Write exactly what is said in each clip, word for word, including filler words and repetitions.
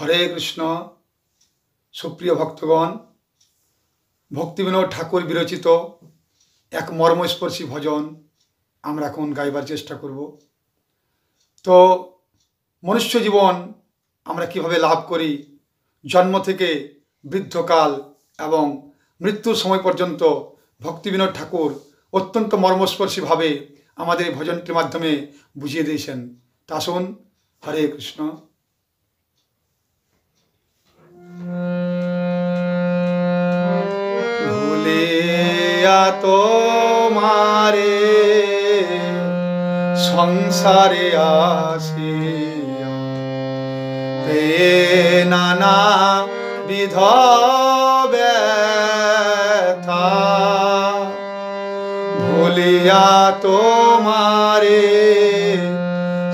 हरे कृष्ण। सुप्रिय भक्तगण, भक्ति विनोद ठाकुर विरचित एक मर्मस्पर्शी भजन आमरा कोन गाइबार चेष्टा करब। तो मनुष्य जीवन आमरा किभाबे लाभ करी, जन्म थेके वृद्धकाल एवं मृत्यु समय पर्यन्त भक्ति विनोद ठाकुर अत्यंत मर्मस्पर्शी भावे आमादेर भजनटिर माध्यमे बुझिए दिएछेन। तासुन हरे कृष्ण। तोमारे संसारे आसिया ते नाना विध व्यथा भूलिया तोमारे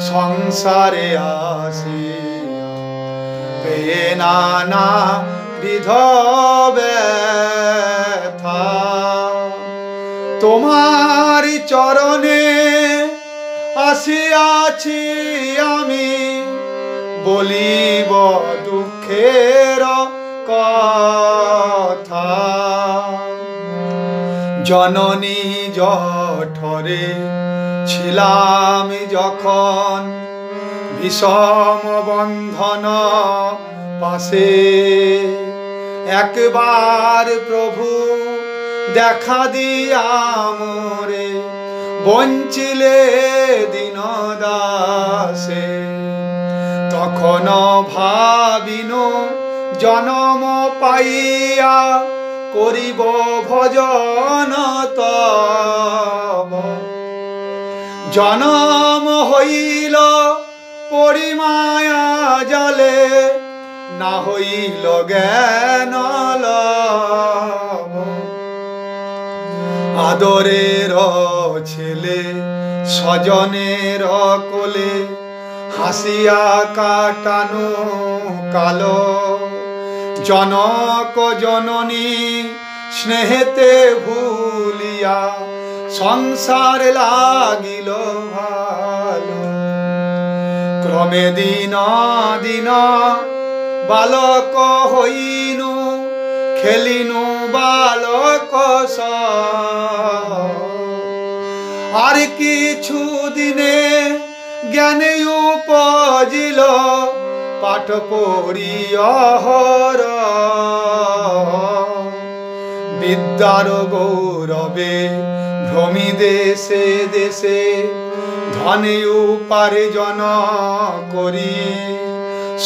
संसारे आसिया ते नाना विध व्यथा तुम्हारी चरणे आसियाछि आमी बोलिब दुखेर कथा जननी जठरे छिलाम जखन विषम बंधन पाशे एक बार प्रभु देखा दिया मोरे बंचिले दिन दासे तखन भाविनो जन्म पाइया करिब भजन तब जन्म हईल परिमाया जले ना हईल ज्ञान आदरेर छेले सजनेर कोले हासिया काटानो कालो जनक जननी स्नेहते भूलिया संसार लागिल भालो क्रमे दिन दिन बालक हईनु खेलिनु बालक आर किछु दिने ज्ञाने उपजिल पाठ पढ़ि अहर विद्यार गौरवे भ्रमी देशे देशे धने उपार्जन करी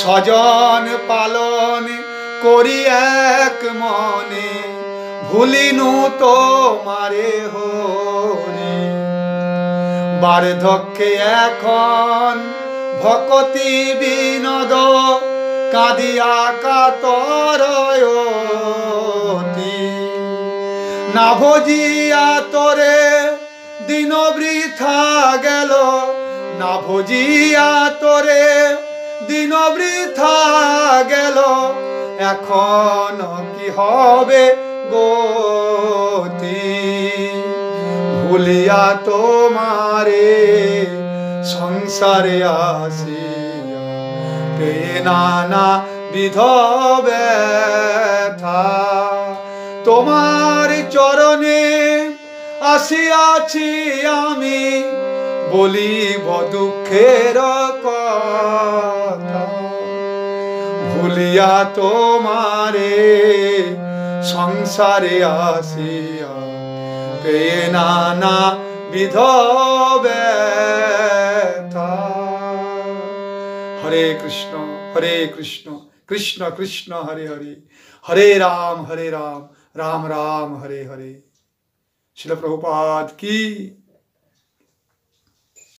सजन पालन करी एक मने भूलिनु तो मारे हरि बार्धक्ये एखन भक्ति विनोद कादिया कातरयति ना भजिया तोरे दिन वृथा गेल ना भजिया तोरे दिन वृथा गेल एखन कि हबे गोति भूलिया तोमारे संसारे आसिया ते नाना विध व्यथा तोमार चरणे आसियाछि आमी बोलिब दुखेर कथा भूलिया तोमारे संसारे आसिया ते नाना विध व्यथा। हरे कृष्ण हरे कृष्ण कृष्ण कृष्ण हरे हरे हरे राम हरे राम राम राम हरे हरे। श्री प्रभुपाद की।